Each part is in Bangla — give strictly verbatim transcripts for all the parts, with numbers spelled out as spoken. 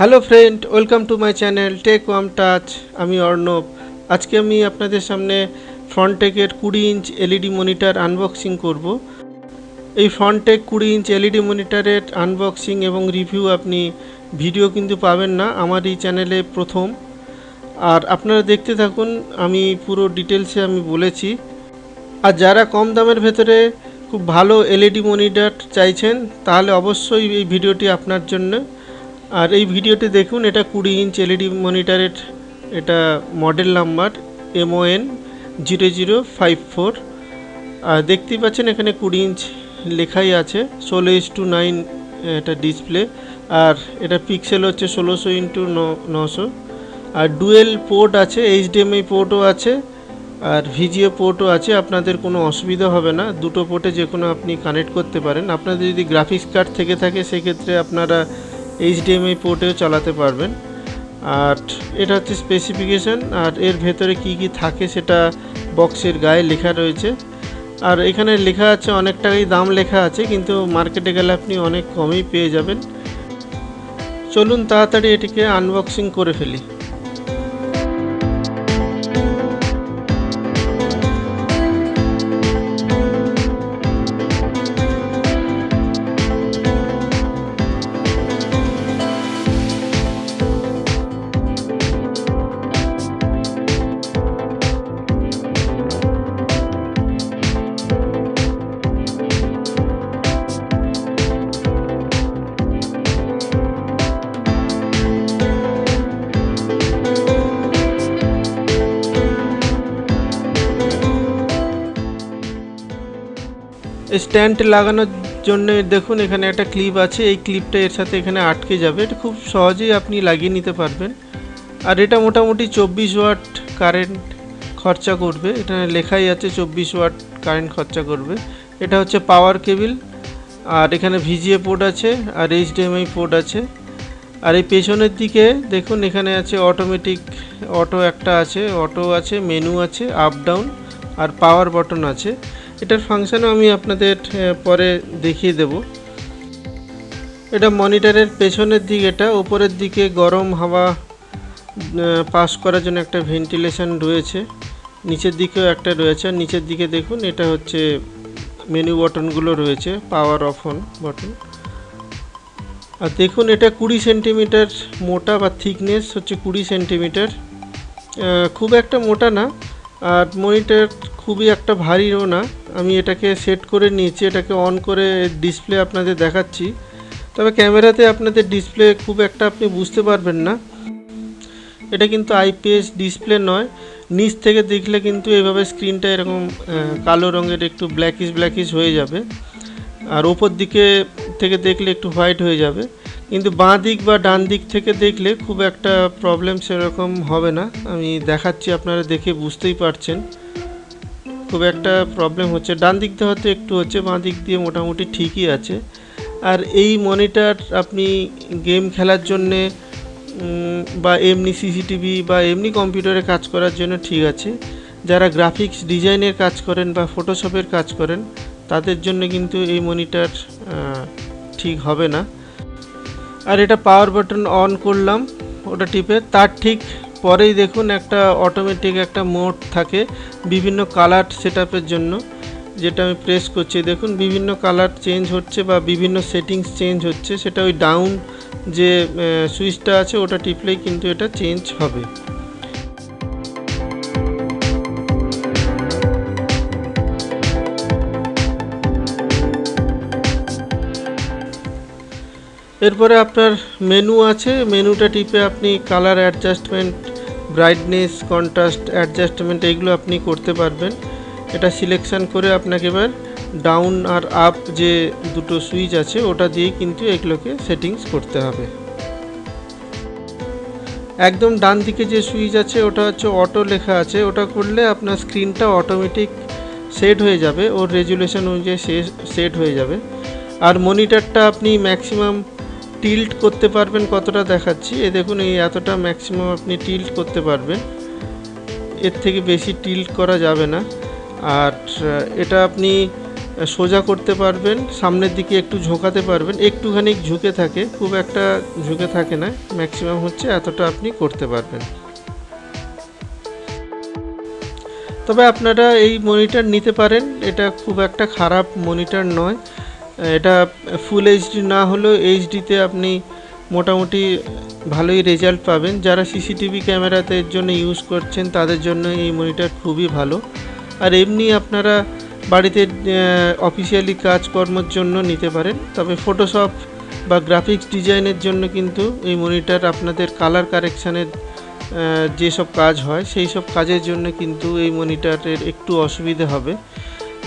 Hello friend, welcome to my channel tech warm touch. আমি অর্ণব। আজকে আমি আপনাদের সামনে ফ্রন্টেকের কুড়ি ইঞ্চ এলইডি মনিটর আনবক্সিং করব। এই ফ্রন্টেক কুড়ি ইঞ্চ এলইডি মনিটরের আনবক্সিং এবং রিভিউ আপনি ভিডিও কিন্তু পাবেন না, আমার এই চ্যানেলে প্রথম। আর আপনারা দেখতে থাকুন, আমি পুরো ডিটেলসে আমি বলেছি। আর যারা কম দামের ভেতরে খুব ভালো এলইডি মনিটর চাইছেন, তাহলে অবশ্যই এই ভিডিওটি আপনার জন্য। আর এই ভিডিওটি দেখুন, এটা কুড়ি ইঞ্চ এলইডি মনিটরের, এটা model number M O N zero zero five four. আর দেখতেই পাচ্ছেন এখানে কুড়ি ইঞ্চ লেখাই আছে। ষোলো ইস টু নাইন এটা ডিসপ্লে, আর এটা পিক্সেল হচ্ছে ষোলোশো ইন্টু নশো। আর ডুয়েল পোর্ট আছে, এইচডিএমআই পোর্টও আছে আর ভিজিও পোর্টও আছে। আপনাদের কোনো অসুবিধা হবে না, দুটো পোর্টে যে কোনো আপনি কানেক্ট করতে পারেন। আপনাদের যদি গ্রাফিক্স কার্ড থেকে থাকে সেক্ষেত্রে আপনারা এইচডিএমআই পোর্টেও চালাতে পারবেন। আর এটা হচ্ছে স্পেসিফিকেশান, আর এর ভেতরে কি কি থাকে সেটা বক্সের গায়ে লেখা রয়েছে। আর এখানে লেখা আছে, অনেকটাই দাম লেখা আছে, কিন্তু মার্কেটে গেলে আপনি অনেক কমই পেয়ে যাবেন। চলুন তাড়াতাড়ি এটিকে আনবক্সিং করে ফেলি। স্ট্যান্ড লাগানোর জন্য দেখুন এখানে একটা ক্লিপ আছে, এই ক্লিপটা এর সাথে এখানে আটকে যাবে। এটা খুব সহজেই আপনি লাগিয়ে নিতে পারবেন। আর এটা মোটামুটি চব্বিশ ওয়াট কারেন্ট খরচা করবে, এখানে লেখাই আছে চব্বিশ ওয়াট কারেন্ট খরচা করবে। এটা হচ্ছে পাওয়ার কেবিল, আর এখানে ভিজিএ পোর্ট আছে আর এইচডিএমআই পোর্ট আছে। আর এই পেছনের দিকে দেখুন এখানে আছে অটোমেটিক অটো একটা আছে, অটো আছে, মেনু আছে, আপ ডাউন আর পাওয়ার বাটন আছে। এটার ফাংশনও আমি আপনাদের পরে দেখিয়ে দেব। এটা মনিটরের পেছনের দিক, এটা উপরের দিকে গরম হাওয়া পাস করার জন্য একটা ভেন্টিলেশন রয়েছে, নিচের দিকেও একটা রয়েছে। আর নিচের দিকে দেখুন এটা হচ্ছে মেনু বটনগুলো রয়েছে, পাওয়ার অফ অন বটন। আর দেখুন এটা কুড়ি সেন্টিমিটার মোটা, বা থিকনেস হচ্ছে কুড়ি সেন্টিমিটার, খুব একটা মোটা না। আর মনিটর খুবই একটা ভারীও না। আমি এটাকে সেট করে নিয়েছি, এটাকে অন করে ডিসপ্লে আপনাদের দেখাচ্ছি। তবে ক্যামেরাতে আপনাদের ডিসপ্লে খুব একটা আপনি বুঝতে পারবেন না, এটা কিন্তু আইপিএস ডিসপ্লে নয়। নিচ থেকে দেখলে কিন্তু এভাবে স্ক্রিনটা এরকম কালো রঙের একটু ব্ল্যাকিশ ব্ল্যাকিশ হয়ে যাবে, আর ওপর দিকে থেকে দেখলে একটু হোয়াইট হয়ে যাবে। কিন্তু বাঁ দিক বা ডান দিক থেকে দেখলে খুব একটা প্রবলেম সেরকম হবে না। আমি দেখাচ্ছি, আপনারা দেখে বুঝতেই পারছেন খুব একটা প্রবলেম হচ্ছে। ডান দিক দিয়ে হয়তো একটু হচ্ছে, বাঁ দিক দিয়ে মোটামুটি ঠিকই আছে। আর এই মনিটর আপনি গেম খেলার জন্যে বা এমনি সিসিটিভি বা এমনি কম্পিউটারে কাজ করার জন্য ঠিক আছে। যারা গ্রাফিক্স ডিজাইনের কাজ করেন বা ফটোশপের কাজ করেন তাদের জন্য কিন্তু এই মনিটর ঠিক হবে না। আর এটা পাওয়ার বাটন অন করলাম, ওটা টিপে তার ঠিক পরেই দেখুন একটা অটোমেটিক একটা মোড থাকে বিভিন্ন কালার সেট আপের জন্য, যেটা আমি প্রেস করছি। দেখুন বিভিন্ন কালার চেঞ্জ হচ্ছে বা বিভিন্ন সেটিংস চেঞ্জ হচ্ছে, সেটা ওই ডাউন যে সুইচটা আছে ওটা টিপলেই কিন্তু এটা চেঞ্জ হবে। এরপরে আপনার মেনু আছে, মেনুটা টিপে আপনি colour adjustment, brightness, contrast adjustment এগুলো আপনি করতে পারবেন। এটা সিলেকশান করে আপনাকে এবার ডাউন আর আপ যে দুটো সুইচ আছে ওটা দিয়ে কিন্তু এগুলোকে সেটিংস করতে হবে। একদম ডান দিকে যে সুইচ আছে ওটা হচ্ছে অটো লেখা আছে, ওটা করলে আপনার স্ক্রিনটা অটোমেটিক সেট হয়ে যাবে, ওর রেজুলেশন অনুযায়ী সেট হয়ে যাবে। আর মনিটরটা আপনি ম্যাক্সিমাম টিল্ট করতে পারবেন, কতটা দেখাচ্ছি। এ দেখুন এই এতটা ম্যাক্সিমাম আপনি টিল্ট করতে পারবেন, এর থেকে বেশি টিল্ট করা যাবে না। আর এটা আপনি সোজা করতে পারবেন, সামনের দিকে একটু ঝোঁকাতে পারবেন, একটুখানি ঝুঁকে থাকে, খুব একটা ঝুঁকে থাকে না, ম্যাক্সিমাম হচ্ছে এতটা আপনি করতে পারবেন। তবে আপনারা এই মনিটর নিতে পারেন, এটা খুব একটা খারাপ মনিটর নয়, এটা ফুল এইচডি না হলেও এইচডিতে আপনি মোটামুটি ভালোই রেজাল্ট পাবেন। যারা সিসিটিভি ক্যামেরাতে এর জন্য ইউজ করছেন তাদের জন্য এই মনিটর খুবই ভালো। আর এমনি আপনারা বাড়িতে অফিসিয়ালি কাজকর্মের জন্য নিতে পারেন। তবে ফটোশপ বা গ্রাফিক্স ডিজাইনের জন্য কিন্তু এই মনিটর আপনাদের কালার কারেকশানের যেসব কাজ হয় সেই সব কাজের জন্য কিন্তু এই মনিটরের একটু অসুবিধা হবে,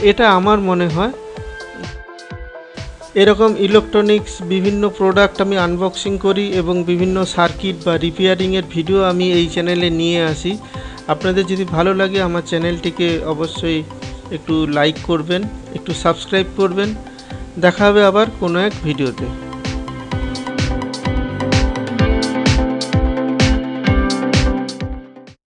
এটা আমার মনে হয়। এরকম ইলেকট্রনিক্স বিভিন্ন প্রোডাক্ট আমি আনবক্সিং করি এবং বিভিন্ন সার্কিট বা রিপেয়ারিংয়ের ভিডিও আমি এই চ্যানেলে নিয়ে আসি। আপনাদের যদি ভালো লাগে আমার চ্যানেলটিকে অবশ্যই একটু লাইক করবেন, একটু সাবস্ক্রাইব করবেন। দেখা হবে আবার কোনো এক ভিডিওতে।